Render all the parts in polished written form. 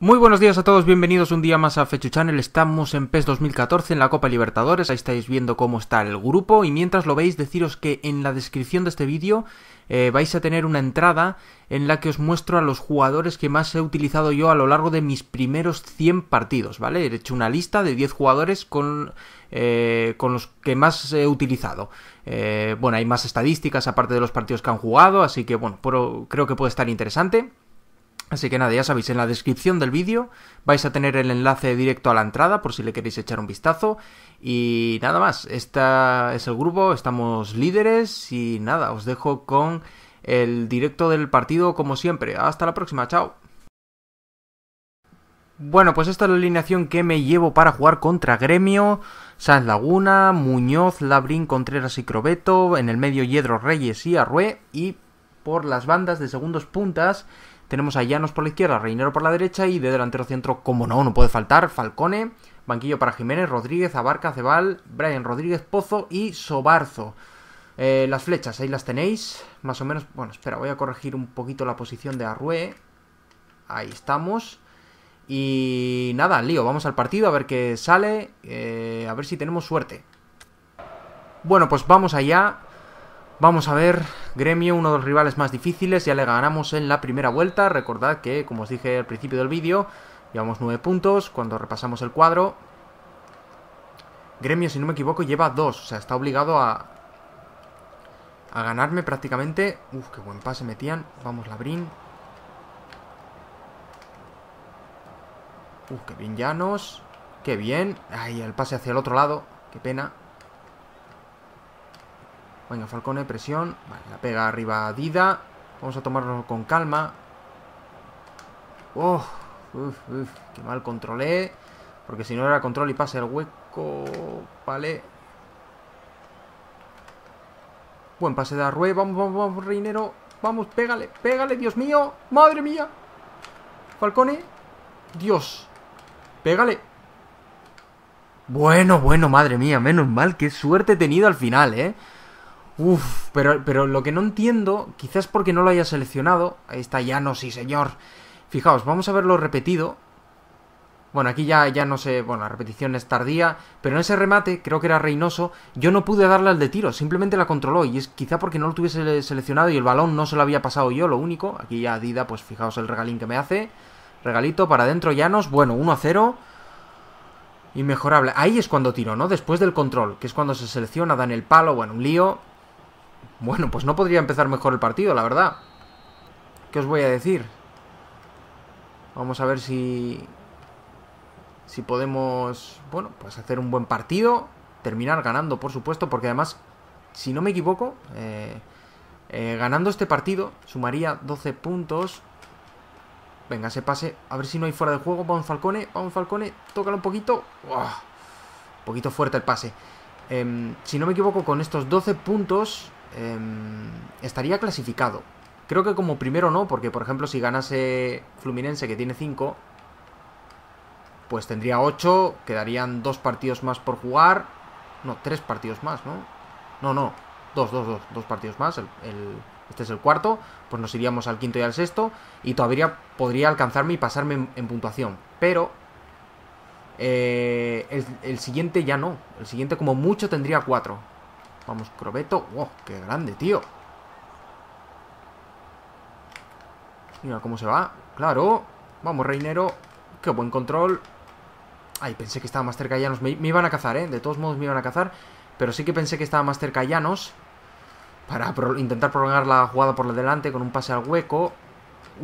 Muy buenos días a todos, bienvenidos un día más a Fechu Channel. Estamos en PES 2014 en la Copa Libertadores, ahí estáis viendo cómo está el grupo y mientras lo veis deciros que en la descripción de este vídeo vais a tener una entrada en la que os muestro a los jugadores que más he utilizado yo a lo largo de mis primeros 100 partidos, ¿vale? He hecho una lista de 10 jugadores con los que más he utilizado. Bueno, hay más estadísticas aparte de los partidos que han jugado, así que bueno, creo que puede estar interesante. Así que nada, ya sabéis, en la descripción del vídeo vais a tener el enlace directo a la entrada por si le queréis echar un vistazo. Y nada más, este es el grupo, estamos líderes y nada, os dejo con el directo del partido como siempre. Hasta la próxima, chao. Bueno, pues esta es la alineación que me llevo para jugar contra Gremio, San Laguna, Muñoz, Labrín, Contreras y Crobeto, en el medio Yedro, Reyes y Arrué y por las bandas de segundos puntas tenemos a Llanos por la izquierda, Reinero por la derecha y de delantero centro, como no, no puede faltar, Falcone. Banquillo para Jiménez, Rodríguez, Abarca, Cebal, Brian Rodríguez, Pozo y Sobarzo. Las flechas, ahí las tenéis, más o menos. Bueno, espera, voy a corregir un poquito la posición de Arrué. Ahí estamos. Y nada, lío, vamos al partido a ver qué sale, a ver si tenemos suerte. Bueno, pues vamos allá. Vamos a ver, Gremio, uno de los rivales más difíciles, ya le ganamos en la primera vuelta. Recordad que, como os dije al principio del vídeo, llevamos 9 puntos cuando repasamos el cuadro. Gremio, si no me equivoco, lleva 2, o sea, está obligado a ganarme prácticamente. Uf, qué buen pase metían, vamos Labrín. Uf, qué bien Llanos, qué bien. Ay, el pase hacia el otro lado, qué pena. Venga, Falcone, presión. Vale, la pega arriba a Dida. Vamos a tomarlo con calma. Oh, qué mal controlé. Porque si no era control y pase al hueco. Vale. Buen pase de Arrué. Vamos, vamos, vamos, Reinero. Vamos, pégale, pégale, Dios mío. Madre mía. Falcone. Dios. Pégale. Bueno, madre mía. Menos mal. Qué suerte he tenido al final, ¿eh? Uf, pero lo que no entiendo, quizás porque no lo haya seleccionado. Ahí está Llanos, sí señor. Fijaos, vamos a verlo repetido. Bueno, aquí ya no sé, bueno, la repetición es tardía. Pero en ese remate, creo que era Reynoso, yo no pude darle al de tiro, simplemente la controló. Y es quizá porque no lo tuviese seleccionado y el balón no se lo había pasado yo, lo único. Aquí ya Dida, pues fijaos el regalín que me hace. Regalito para adentro Llanos, bueno, 1-0. Inmejorable, ahí es cuando tiro, ¿no? Después del control, que es cuando se selecciona, dan el palo, bueno, un lío. Bueno, pues no podría empezar mejor el partido, la verdad. ¿Qué os voy a decir? Vamos a ver si podemos, bueno, pues hacer un buen partido. Terminar ganando, por supuesto, porque además, si no me equivoco, ganando este partido sumaría 12 puntos. Venga, se pase. A ver si no hay fuera de juego. Vamos Falcone, tócalo un poquito. ¡Oh! Un poquito fuerte el pase. Si no me equivoco, con estos 12 puntos... estaría clasificado. Creo que como primero no, porque por ejemplo si ganase Fluminense, que tiene 5, pues tendría 8. Quedarían 2 partidos más por jugar. No, 3 partidos más, ¿no? No, 2 partidos más. Este es el cuarto. Pues nos iríamos al quinto y al sexto. Y todavía podría alcanzarme y pasarme en puntuación. Pero el siguiente ya no. El siguiente como mucho tendría 4. Vamos, Crobeto. ¡Wow! ¡Qué grande, tío! Mira cómo se va. ¡Claro! Vamos, Reinero. ¡Qué buen control! Ay, pensé que estaba más cerca de Llanos. Me iban a cazar, ¿eh? De todos modos me iban a cazar. Pero sí que pensé que estaba más cerca de Llanos. Para intentar prolongar la jugada por delante con un pase al hueco.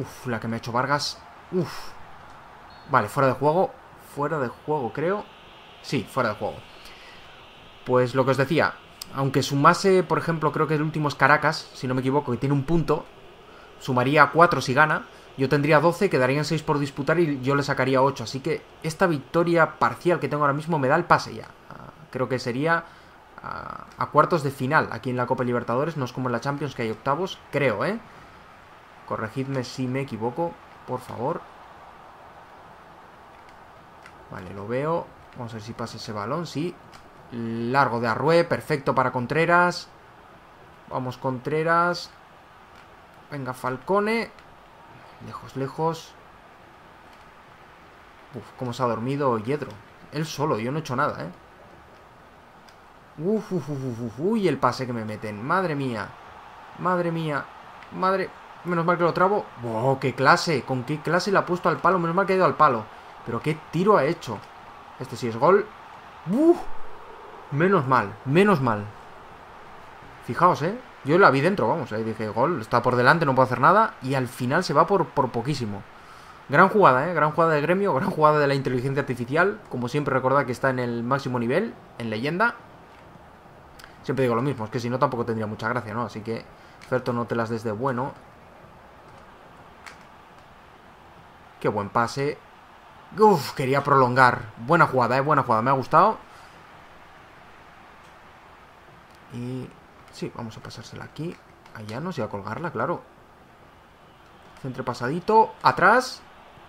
¡Uf! La que me ha hecho Vargas. ¡Uf! Vale, fuera de juego. Fuera de juego, creo. Sí, fuera de juego. Pues lo que os decía... Aunque sumase, por ejemplo, creo que el último es Caracas, si no me equivoco, que tiene un punto. Sumaría 4 si gana. Yo tendría 12, quedarían 6 por disputar y yo le sacaría 8. Así que esta victoria parcial que tengo ahora mismo me da el pase ya. Creo que sería a cuartos de final aquí en la Copa Libertadores. No es como en la Champions, que hay octavos, creo, ¿eh? Corregidme si me equivoco, por favor. Vale, lo veo. Vamos a ver si pasa ese balón, sí. Largo de Arrué, perfecto para Contreras. Vamos Contreras. Venga Falcone. Lejos, lejos. Uf, cómo se ha dormido Yedro. Él solo, yo no he hecho nada, ¿eh? Uf, uf, uf, uf. Uy, el pase que me meten. Madre mía. Madre mía. Madre... Menos mal que lo trabo. ¡Wow! ¡Qué clase! ¿Con qué clase le ha puesto al palo? Menos mal que ha ido al palo. Pero qué tiro ha hecho. Este sí es gol. ¡Uf! Menos mal. Menos mal. Fijaos, ¿eh? Yo la vi dentro, vamos. Ahí dije, gol. Está por delante, no puedo hacer nada. Y al final se va por poquísimo. Gran jugada, ¿eh? Gran jugada de Gremio. Gran jugada de la inteligencia artificial. Como siempre, recordad que está en el máximo nivel. En leyenda. Siempre digo lo mismo. Es que si no, tampoco tendría mucha gracia, ¿no? Así que, Ferto, no te las des de bueno. Qué buen pase. Uf, quería prolongar. Buena jugada, buena jugada. Me ha gustado. Y... sí, vamos a pasársela aquí. A Llanos y a colgarla, claro. Centre pasadito. Atrás.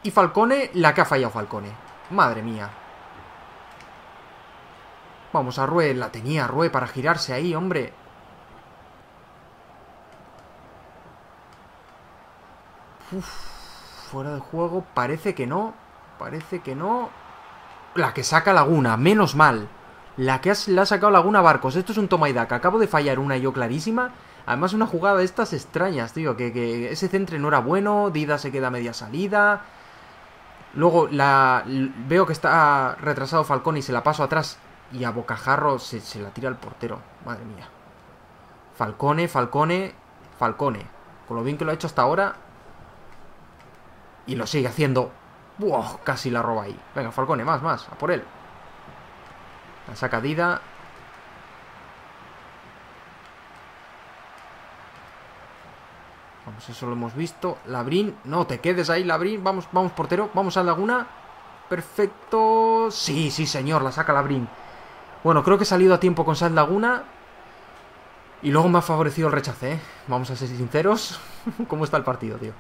Y Falcone, la que ha fallado Falcone. Madre mía. Vamos, Arrué. La tenía Arrué para girarse ahí, hombre. Uf. Fuera de juego, parece que no. Parece que no. La que saca Laguna, menos mal. La que la ha sacado Laguna Barcos. Esto es un toma y daca, acabo de fallar una yo clarísima. Además una jugada de estas extrañas, tío, que ese centre no era bueno. Dida se queda media salida. Luego veo que está retrasado Falcone y se la paso atrás. Y a bocajarro se la tira al portero. Madre mía. Falcone, Falcone, Falcone. Con lo bien que lo ha hecho hasta ahora. Y lo sigue haciendo. ¡Wow! Casi la roba ahí. Venga, Falcone, más, más. A por él. La saca Dida. Vamos, eso lo hemos visto. Labrín. No te quedes ahí, Labrín. Vamos, vamos, portero. Vamos a Laguna. Perfecto. Sí, sí, señor. La saca Labrín. Bueno, creo que he salido a tiempo con San Laguna. Y luego me ha favorecido el rechace, ¿eh? Vamos a ser sinceros. ¿Cómo está el partido, tío?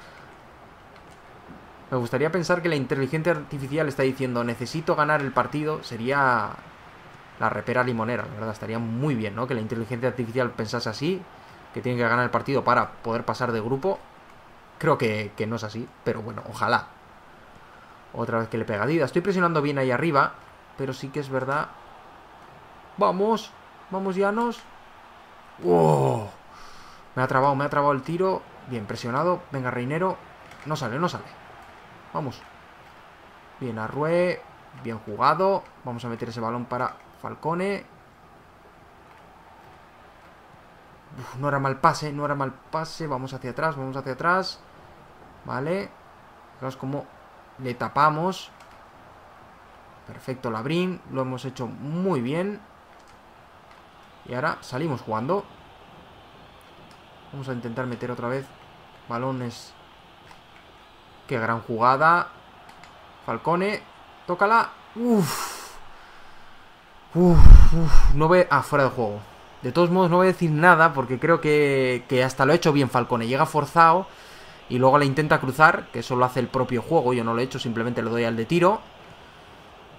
Me gustaría pensar que la inteligencia artificial está diciendo, necesito ganar el partido, sería la repera limonera, la verdad, estaría muy bien, ¿no? Que la inteligencia artificial pensase así, que tienen que ganar el partido para poder pasar de grupo. Creo que no es así, pero bueno, ojalá. Otra vez que le pega Dida, estoy presionando bien ahí arriba, pero sí que es verdad. Vamos, vamos Llanos. ¡Wow! Me ha trabado el tiro, bien presionado, venga Reinero, no sale, no sale. Vamos. Bien, Arrué. Bien jugado. Vamos a meter ese balón para Falcone. Uf, no era mal pase, no era mal pase. Vamos hacia atrás, vamos hacia atrás. Vale. Fijaos cómo le tapamos. Perfecto, Labrín. Lo hemos hecho muy bien. Y ahora salimos jugando. Vamos a intentar meter otra vez balones... Qué gran jugada. Falcone. Tócala. Uf. Uf, uf. No ve... Ah, fuera de juego. De todos modos no voy a decir nada porque creo que hasta lo ha hecho bien Falcone. Llega forzado y luego le intenta cruzar, que eso lo hace el propio juego. Yo no lo he hecho, simplemente le doy al de tiro.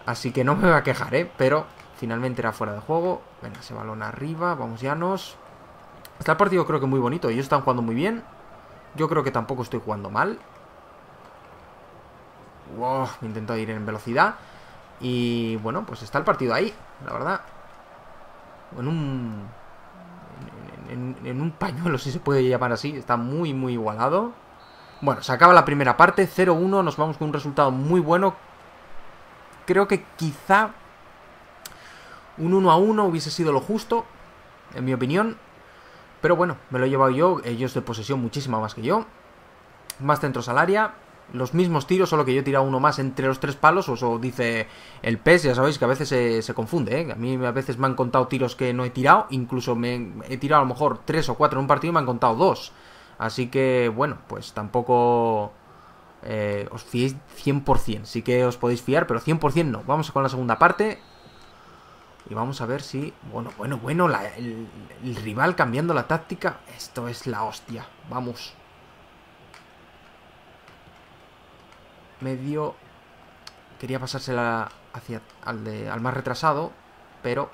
Así que no me voy a quejar, ¿eh? Pero finalmente era fuera de juego. Venga, ese balón arriba. Vamos, Llanos. Está el partido creo que muy bonito. Ellos están jugando muy bien. Yo creo que tampoco estoy jugando mal. Wow, me intento ir en velocidad. Y bueno, pues está el partido ahí. La verdad. En un pañuelo, si se puede llamar así. Está muy, muy igualado. Bueno, se acaba la primera parte. 0-1, nos vamos con un resultado muy bueno. Creo que quizá un 1-1 hubiese sido lo justo, en mi opinión. Pero bueno, me lo he llevado yo. Ellos de posesión muchísima más que yo. Más centros al área. Los mismos tiros, solo que yo he tirado uno más entre los tres palos, o eso dice el PES, ya sabéis que a veces se confunde, ¿eh? A mí a veces me han contado tiros que no he tirado, incluso me he tirado a lo mejor 3 o 4 en un partido y me han contado 2. Así que, bueno, pues tampoco os fiéis 100%, sí que os podéis fiar, pero 100% no. Vamos con la segunda parte y vamos a ver si... Bueno, el rival cambiando la táctica, esto es la hostia, vamos... Medio... Quería pasársela hacia al más retrasado, pero...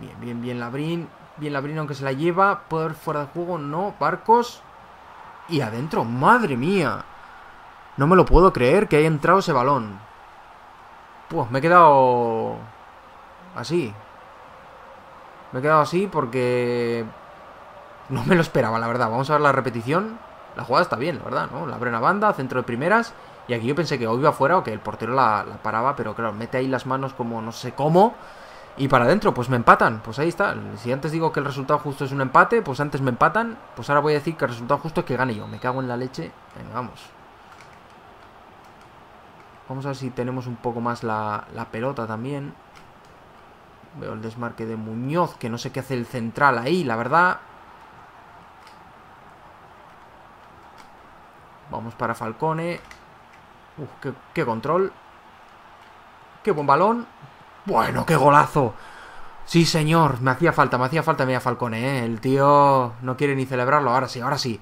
Bien, bien, bien Labrín. Bien Labrín, aunque se la lleva. ¿Puedo ir fuera de juego? No. Barcos. Y adentro. ¡Madre mía! No me lo puedo creer que haya entrado ese balón. Pues me he quedado así. Me he quedado así porque no me lo esperaba, la verdad. Vamos a ver la repetición. La jugada está bien, la verdad, ¿no? La abre una banda, centro de primeras. Y aquí yo pensé que o iba fuera o que el portero la paraba. Pero claro, mete ahí las manos como no sé cómo. Y para adentro, pues me empatan. Pues ahí está. Si antes digo que el resultado justo es un empate, pues antes me empatan. Pues ahora voy a decir que el resultado justo es que gane yo. Me cago en la leche. Venga, vamos. Vamos a ver si tenemos un poco más la pelota también. Veo el desmarque de Muñoz, que no sé qué hace el central ahí, la verdad. Vamos para Falcone. Uf, qué control. Qué buen balón. Bueno, qué golazo. Sí, señor, me hacía falta media Falcone, ¿eh? El tío no quiere ni celebrarlo. Ahora sí, ahora sí.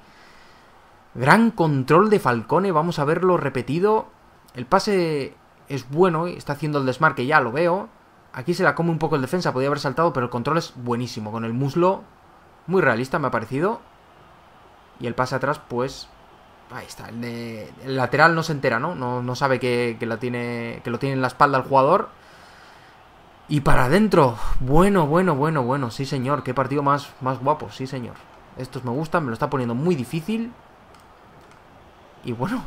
Gran control de Falcone, vamos a verlo repetido. El pase es bueno, está haciendo el desmarque, ya lo veo. Aquí se la come un poco el defensa, podía haber saltado, pero el control es buenísimo. Con el muslo, muy realista me ha parecido. Y el pase atrás, pues... ahí está, el lateral no se entera, ¿no? No sabe que lo tiene en la espalda el jugador. Y para adentro. Bueno. Sí, señor. Qué partido más guapo. Sí, señor. Estos me gustan. Me lo está poniendo muy difícil. Y bueno.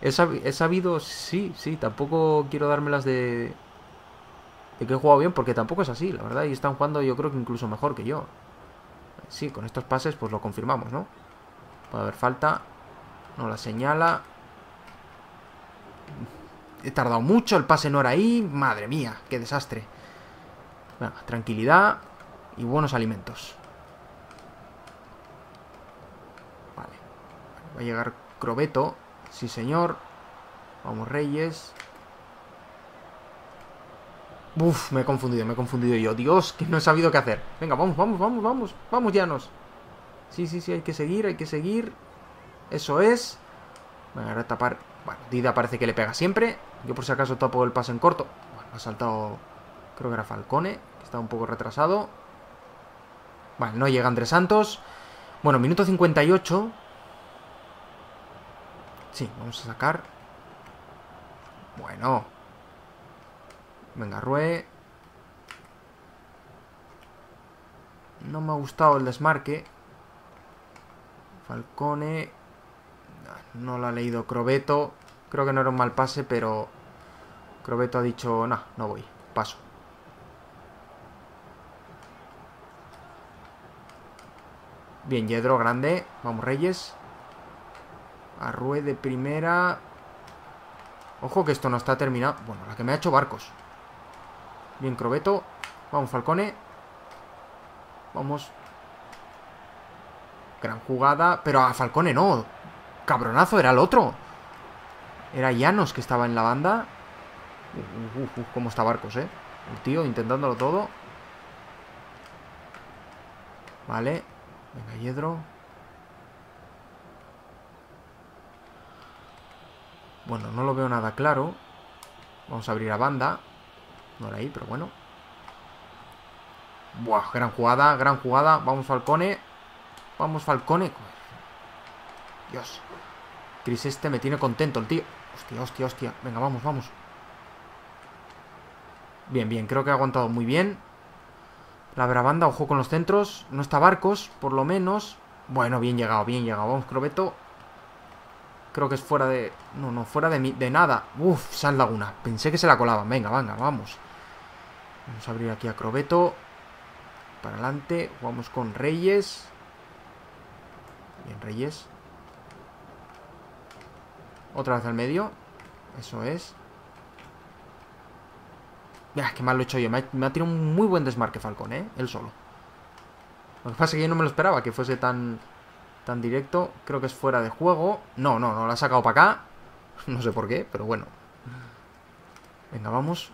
He sabido... Sí. Tampoco quiero dármelas de que he jugado bien, porque tampoco es así, la verdad. Y están jugando, yo creo que incluso mejor que yo. Sí, con estos pases pues lo confirmamos, ¿no? Puede haber falta. No la señala. He tardado mucho, el pase no era ahí. Madre mía, qué desastre. Bueno, tranquilidad y buenos alimentos. Vale. Va a llegar Crobeto. Sí, señor. Vamos, Reyes. Uf, me he confundido yo. Dios, que no he sabido qué hacer. Venga, vamos. Vamos, Llanos. Sí, hay que seguir. Eso es. Me agarra a tapar. Bueno, Dida parece que le pega siempre. Yo por si acaso tapo el pase en corto. Bueno, ha saltado, creo que era Falcone, que está un poco retrasado. Vale, no llega Andrés Santos. Bueno, minuto 58. Sí, vamos a sacar. Bueno. Venga, Arrué. No me ha gustado el desmarque. Falcone. No lo ha leído Crobeto. Creo que no era un mal pase, pero Crobeto ha dicho, no voy, paso. Bien, Yedro, grande. Vamos, Reyes. Arrué de primera. Ojo que esto no está terminado. Bueno, la que me ha hecho Barcos. Bien, Crobeto. Vamos, Falcone. Vamos. Gran jugada. Pero a Falcone no. Cabronazo, era el otro. Era Llanos, que estaba en la banda. Cómo está Barcos, ¿eh? El tío intentándolo todo. Vale. Venga, Yedro. Bueno, no lo veo nada claro. Vamos a abrir a banda. No era ahí, pero bueno. Buah, gran jugada. Vamos, Falcone. Dios. Chris este me tiene contento, el tío. Hostia. Venga, vamos. Bien. Creo que ha aguantado muy bien. La brabanda, ojo con los centros. No está Barcos, por lo menos. Bueno, bien llegado. Vamos, Crobeto. Creo que es fuera de... No, fuera de nada. Uf, San Laguna. Pensé que se la colaban. Venga, vamos. Vamos a abrir aquí a Crobeto. Para adelante. Jugamos con Reyes. Bien, Reyes. Otra vez al medio. Eso es. Qué mal lo he hecho yo. Me ha tirado un muy buen desmarque Falcone, ¿eh? Él solo. Lo que pasa es que yo no me lo esperaba que fuese tan directo. Creo que es fuera de juego. No, la ha sacado para acá. No sé por qué, pero bueno. Venga, vamos.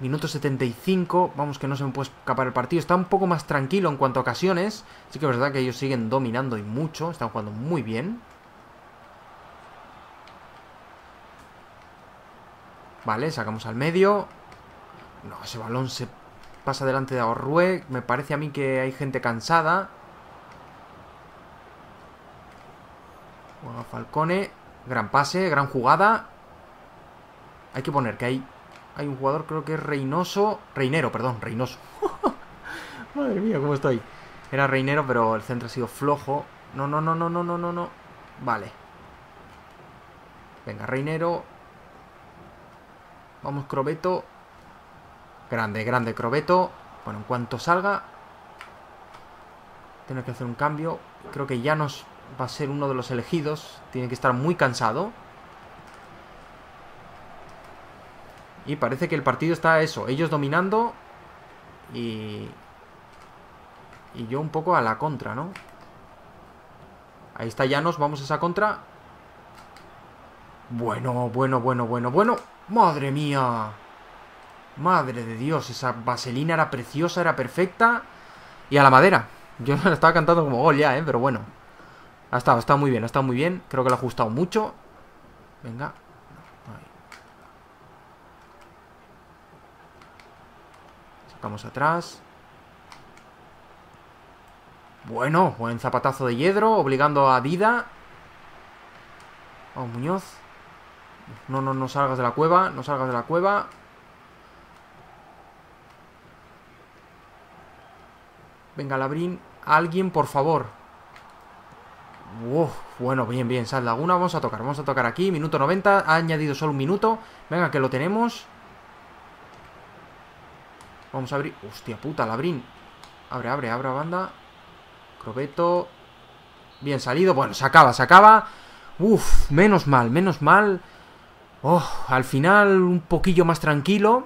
Minuto 75. Vamos, que no se me puede escapar el partido. Está un poco más tranquilo en cuanto a ocasiones. Sí que es verdad que ellos siguen dominando y mucho. Están jugando muy bien. Vale, sacamos al medio. No, ese balón se pasa delante de Arrué. Me parece a mí que hay gente cansada. Juega Falcone. Gran pase, gran jugada. Hay que poner que hay un jugador, creo que es Reynoso. Madre mía, cómo estoy. Era Reinero, pero el centro ha sido flojo. No. Vale. Venga, Reinero. Vamos, Crobeto. Grande, grande, Crobeto. Bueno, en cuanto salga, tiene que hacer un cambio. Creo que Llanos va a ser uno de los elegidos. Tiene que estar muy cansado. Y parece que el partido está eso. Ellos dominando. Y yo un poco a la contra, ¿no? Ahí está Llanos. Vamos a esa contra. Bueno. ¡Madre mía! Madre de Dios, esa vaselina era preciosa, era perfecta. Y a la madera. Yo la estaba cantando como gol ya, ¿eh? Pero bueno. Ha estado muy bien, ha estado muy bien. Creo que lo ha ajustado mucho. Venga. Sacamos atrás. Bueno, buen zapatazo de Yedro, obligando a Dida. Vamos, Muñoz. No salgas de la cueva, no salgas de la cueva. Venga, Labrín, alguien, por favor. Uf, bueno, bien, San Laguna, vamos a tocar aquí, minuto 90, ha añadido solo un minuto. Venga, que lo tenemos. Vamos a abrir, hostia puta, Labrín. Abre banda. Crobeto. Bien salido, bueno, se acaba. Uf, menos mal. Oh, al final un poquillo más tranquilo.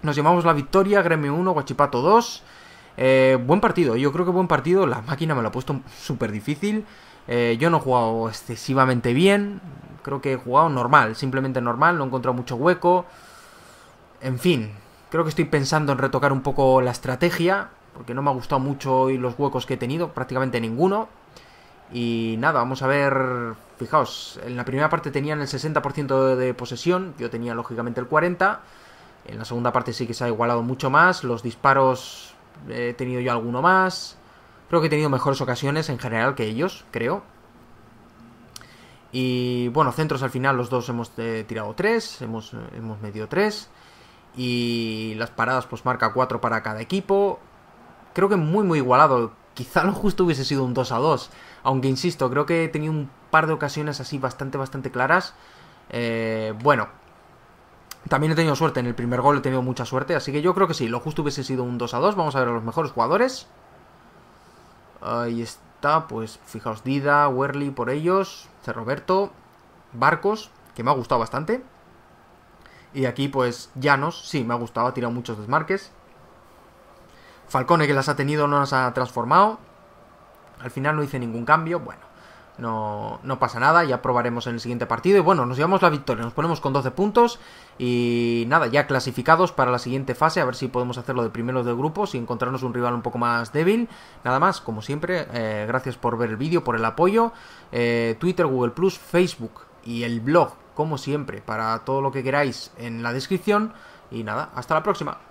Nos llevamos la victoria, Gremio 1, Huachipato 2. Buen partido, yo creo que buen partido. La máquina me lo ha puesto súper difícil. Yo no he jugado excesivamente bien. Creo que he jugado normal, simplemente normal. No he encontrado mucho hueco. En fin, creo que estoy pensando en retocar un poco la estrategia, porque no me ha gustado mucho hoy los huecos que he tenido, prácticamente ninguno. Y nada, vamos a ver. Fijaos, en la primera parte tenían el 60% de posesión. Yo tenía lógicamente el 40%. En la segunda parte sí que se ha igualado mucho más. Los disparos... he tenido yo alguno más. Creo que he tenido mejores ocasiones en general que ellos, creo. Y bueno, centros al final los dos hemos tirado 3. Hemos metido 3. Y las paradas pues marca 4 para cada equipo. Creo que muy igualado. Quizá lo justo hubiese sido un 2-2. Aunque insisto, creo que he tenido un par de ocasiones así bastante claras. Bueno, también he tenido suerte, en el primer gol he tenido mucha suerte, así que yo creo que sí, lo justo hubiese sido un 2-2, vamos a ver a los mejores jugadores. Ahí está, pues fijaos, Dida, Werly por ellos, Cerroberto, Barcos, que me ha gustado bastante. Y aquí pues Llanos, sí, me ha gustado, ha tirado muchos desmarques. Falcone, que las ha tenido, no las ha transformado. Al final no hice ningún cambio, bueno. No pasa nada, ya probaremos en el siguiente partido. Y bueno, nos llevamos la victoria, nos ponemos con 12 puntos. Y nada, ya clasificados para la siguiente fase, a ver si podemos hacerlo de primeros de grupos y encontrarnos un rival un poco más débil. Nada más, como siempre, gracias por ver el vídeo, por el apoyo. Twitter, Google+, Facebook y el blog, como siempre, para todo lo que queráis en la descripción. Y nada, hasta la próxima.